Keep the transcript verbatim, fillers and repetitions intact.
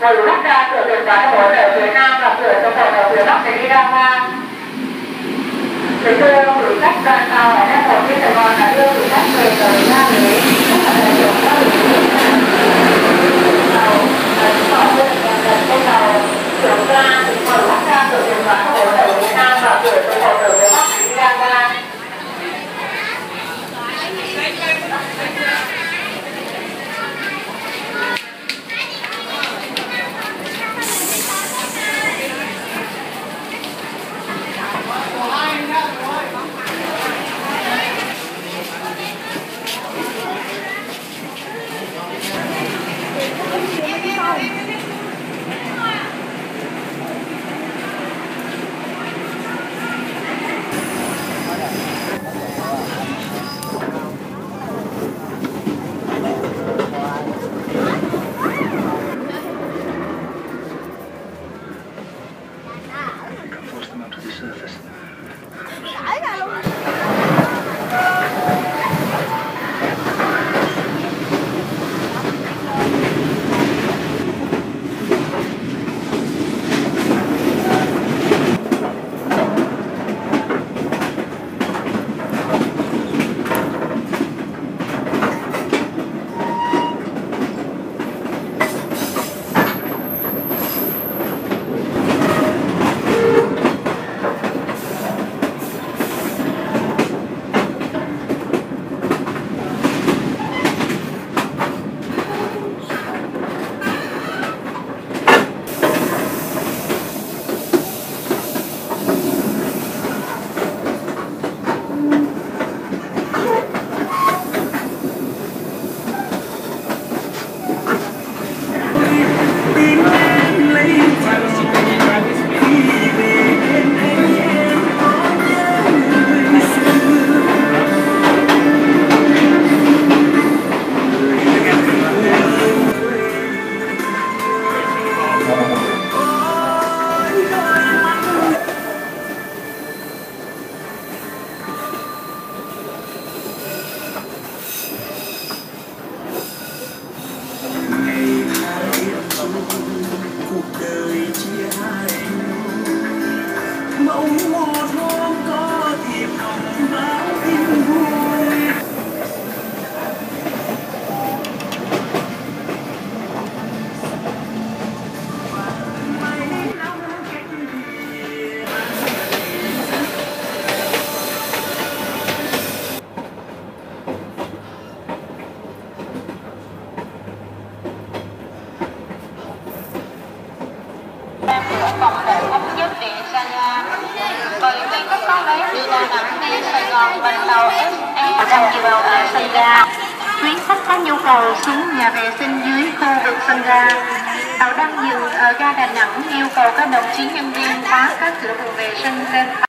Người quốc gia cửa Việt Nam ở Việt Nam là cửa cho bọn ở Việt Bắc để đi Đa Nang. Thì tôi gửi sách ra sao ở Đa Nang Sài Gòn là đưa gửi sách về từ Nam Mỹ. Rất là đại biểu các lực lượng tàu, tàu điện và tàu tàu trưởng ra thì người quốc gia cửa Việt Nam ở Việt Nam là cửa cho bọn ở Việt Bắc để đi Đa Nang. Vòng cổ ốc nhất để ra nhà. Bởi vì các con lấy đi Đà Nẵng đi Sài Gòn bằng tàu ét e một trăm ki lô mét ở sân ga. Chuyến khách có nhu cầu xuống nhà vệ sinh dưới khu vực sân ga. Tàu đang dừng ở ga Đà Nẵng, yêu cầu các đồng chí nhân viên khóa các cửa buồng vệ sinh lên.